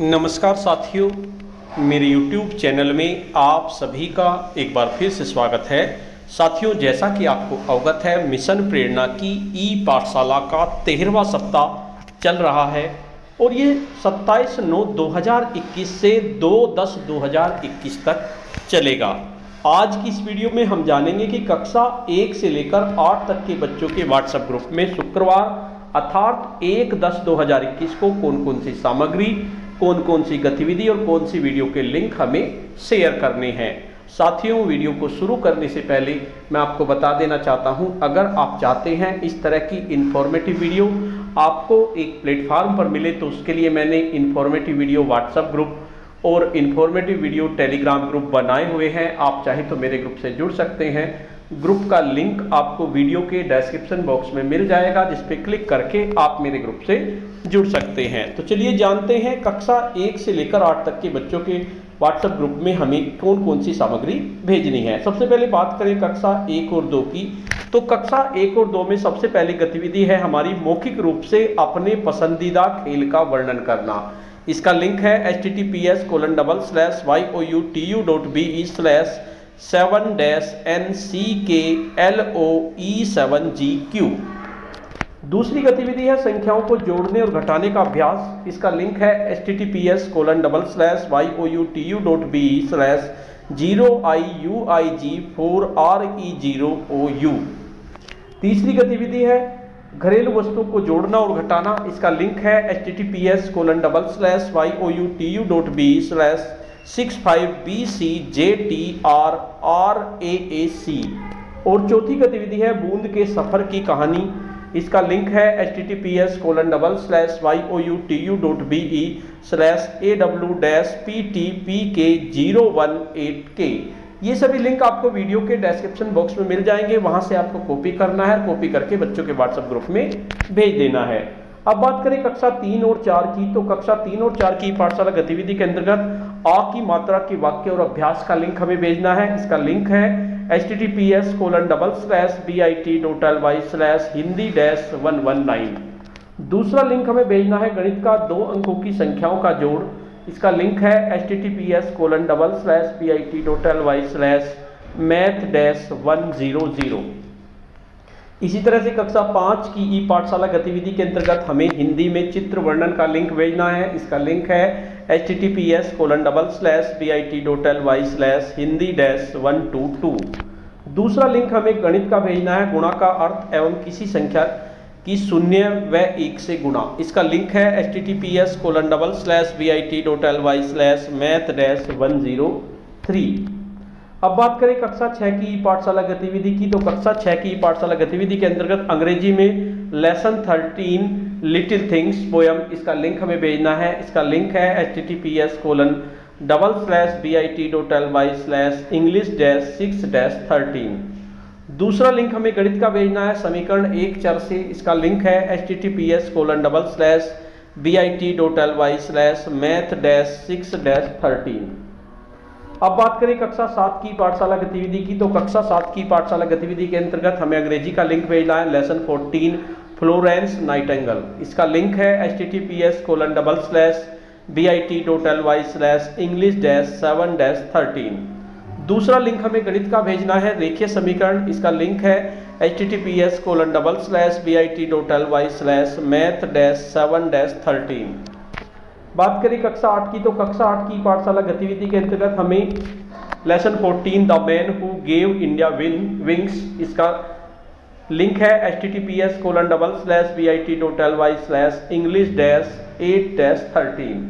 नमस्कार साथियों, मेरे YouTube चैनल में आप सभी का एक बार फिर से स्वागत है। साथियों, जैसा कि आपको अवगत है, मिशन प्रेरणा की ई पाठशाला का 13वां सप्ताह चल रहा है और ये 27/9/2021 से 2/10/2021 तक चलेगा। आज की इस वीडियो में हम जानेंगे कि कक्षा 1 से लेकर 8 तक के बच्चों के व्हाट्सएप ग्रुप में शुक्रवार अर्थात 1/10/2021 को कौन कौन सी सामग्री, कौन कौन सी गतिविधि और कौन सी वीडियो के लिंक हमें शेयर करने हैं। साथियों, वीडियो को शुरू करने से पहले मैं आपको बता देना चाहता हूं, अगर आप चाहते हैं इस तरह की इन्फॉर्मेटिव वीडियो आपको एक प्लेटफार्म पर मिले, तो उसके लिए मैंने इन्फॉर्मेटिव वीडियो व्हाट्सएप ग्रुप और इन्फॉर्मेटिव वीडियो टेलीग्राम ग्रुप बनाए हुए हैं। आप चाहे तो मेरे ग्रुप से जुड़ सकते हैं। ग्रुप का लिंक आपको वीडियो के डिस्क्रिप्शन बॉक्स में मिल जाएगा, जिस पे क्लिक करके आप मेरे ग्रुप से जुड़ सकते हैं। तो चलिए जानते हैं कक्षा 1 से लेकर 8 तक के बच्चों के व्हाट्सएप ग्रुप में हमें कौन कौन सी सामग्री भेजनी है। सबसे पहले बात करें कक्षा 1 और 2 की, तो कक्षा 1 और 2 में सबसे पहली गतिविधि है हमारी मौखिक रूप से अपने पसंदीदा खेल का वर्णन करना। इसका लिंक है https://youtube.be/7-nckloe7gq। दूसरी गतिविधि है संख्याओं को जोड़ने और घटाने का अभ्यास। इसका लिंक है https://youutube.be/0iuig4re0ou। तीसरी गतिविधि है घरेलू वस्तुओं को जोड़ना और घटाना। इसका लिंक है https://youutube.be/65bcjtraac। और चौथी गतिविधि है बूंद के सफर की कहानी। इसका लिंक है https://youutube.be/aw-ptpk018k। ये सभी लिंक आपको वीडियो के डिस्क्रिप्शन बॉक्स में मिल जाएंगे, वहां से आपको कॉपी करना है, कॉपी करके बच्चों के व्हाट्सएप ग्रुप में भेज देना है। अब बात करें कक्षा 3 और 4 की, तो कक्षा 3 और 4 की पाठशाला गतिविधि के अंतर्गत आ की मात्रा के वाक्य और अभ्यास का लिंक हमें भेजना है। इसका लिंक है https://bit.ly/hindi-119। दूसरा लिंक हमें भेजना है गणित का 2 अंकों की संख्याओं का जोड़। इसका लिंक है https://bit.ly/math-100। इसी तरह से कक्षा 5 की ई पाठशाला गतिविधि के अंतर्गत हमें हिंदी में चित्र वर्णन का लिंक भेजना है। इसका लिंक है https://bit.ly/hindi-122। दूसरा लिंक हमें गणित का भेजना है गुणा का अर्थ एवं किसी संख्या की 0 व 1 से गुणा। इसका लिंक है https://bit.ly/math-103। अब बात करें कक्षा 6 की पाठशाला गतिविधि की, तो कक्षा 6 की पाठशाला गतिविधि के अंतर्गत अंग्रेजी में लेसन 13 लिटिल थिंग्स पोयम। इसका लिंक हमें भेजना है। इसका लिंक है https://bit.ly/english-6-13। दूसरा लिंक हमें गणित का भेजना है समीकरण 1 चर से। इसका लिंक है https://bit.ly/math-6-13। अब बात करें कक्षा 7 की पाठशाला गतिविधि की, तो कक्षा 7 की पाठशाला गतिविधि के अंतर्गत हमें अंग्रेजी का लिंक भेजना है लेसन 14 फ्लोरेंस नाइटिंगेल। इसका लिंक है https://bit.ly/english-7-13। दूसरा लिंक हमें गणित का भेजना है रेखीय समीकरण। इसका लिंक है https://bit.ly/math-7-13। बात करें कक्षा 8 की, तो कक्षा 8 की पाठशाला गतिविधि के अंतर्गत हमें lesson 14 the man who gave India wings. इसका लिंक है https://bit.ly/english-8-13।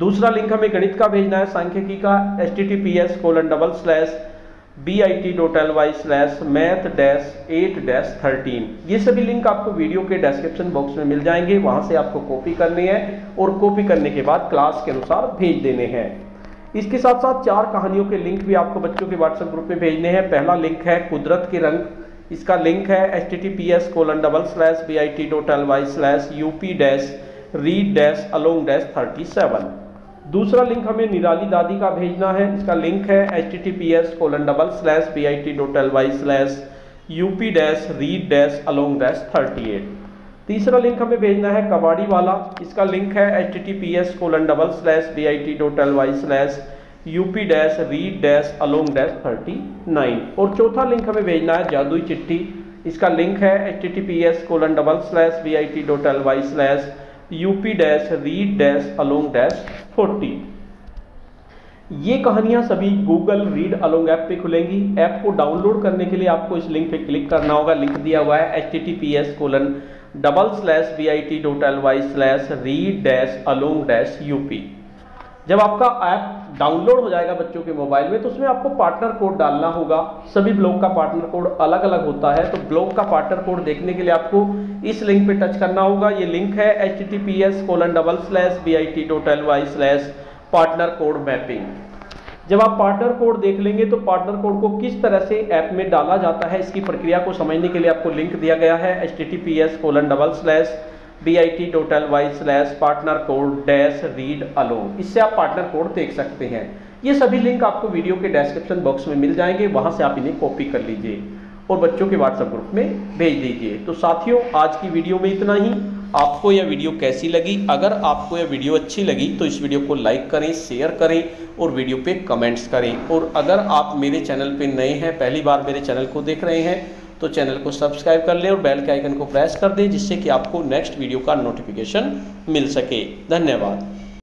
दूसरा लिंक हमें गणित का भेजना है सांख्यिकी का https://bit.ly/math-8-13। ये सभी लिंक आपको वीडियो के डिस्क्रिप्शन बॉक्स में मिल जाएंगे, वहां से आपको कॉपी करने हैं और कॉपी करने के बाद क्लास के अनुसार भेज देने हैं। इसके साथ साथ 4 कहानियों के लिंक भी आपको बच्चों के व्हाट्सएप ग्रुप में भेजने हैं। पहला लिंक है कुदरत के रंग। इसका लिंक है https://bit.ly/up-read-along-37। दूसरा लिंक हमें निराली दादी का भेजना है। इसका लिंक है https://bit.ly/up-read-along-38। तीसरा लिंक हमें भेजना है कबाड़ी वाला, इसका लिंक है https://bit.ly/up-read-along-39 और चौथा लिंक हमें भेजना है जादुई चिट्ठी, इसका लिंक है https://bit.ly/up-read-along-40। ये कहानियां सभी Google रीड अलोंग ऐप पे खुलेंगी। ऐप को डाउनलोड करने के लिए आपको इस लिंक पे क्लिक करना होगा, लिंक दिया हुआ है https://bit.ly/read-along-up। जब आपका ऐप डाउनलोड हो जाएगा बच्चों के मोबाइल में तो उसमें आपको पार्टनर कोड डालना होगा। सभी ब्लॉग का पार्टनर कोड अलग अलग होता है, तो ब्लॉग का पार्टनर कोड देखने के लिए आपको इस लिंक पे टच करना होगा। ये लिंक है https://bit.ly/partnercode-mapping। जब आप पार्टनर कोड देख लेंगे तो पार्टनर कोड को किस तरह से ऐप में डाला जाता है इसकी प्रक्रिया को समझने के लिए आपको लिंक दिया गया है https://bit.ly/partnercode-read-along। इससे आप पार्टनर कोड देख सकते हैं। ये सभी लिंक आपको वीडियो के डिस्क्रिप्शन बॉक्स में मिल जाएंगे, वहां से आप इन्हें कॉपी कर लीजिए और बच्चों के व्हाट्सएप ग्रुप में भेज दीजिए। तो साथियों, आज की वीडियो में इतना ही। आपको यह वीडियो कैसी लगी? अगर आपको यह वीडियो अच्छी लगी तो इस वीडियो को लाइक करें, शेयर करें और वीडियो पे कमेंट्स करें। और अगर आप मेरे चैनल पे नए हैं, पहली बार मेरे चैनल को देख रहे हैं, तो चैनल को सब्सक्राइब कर लें और बेल के आइकन को प्रेस कर दें, जिससे कि आपको नेक्स्ट वीडियो का नोटिफिकेशन मिल सके। धन्यवाद।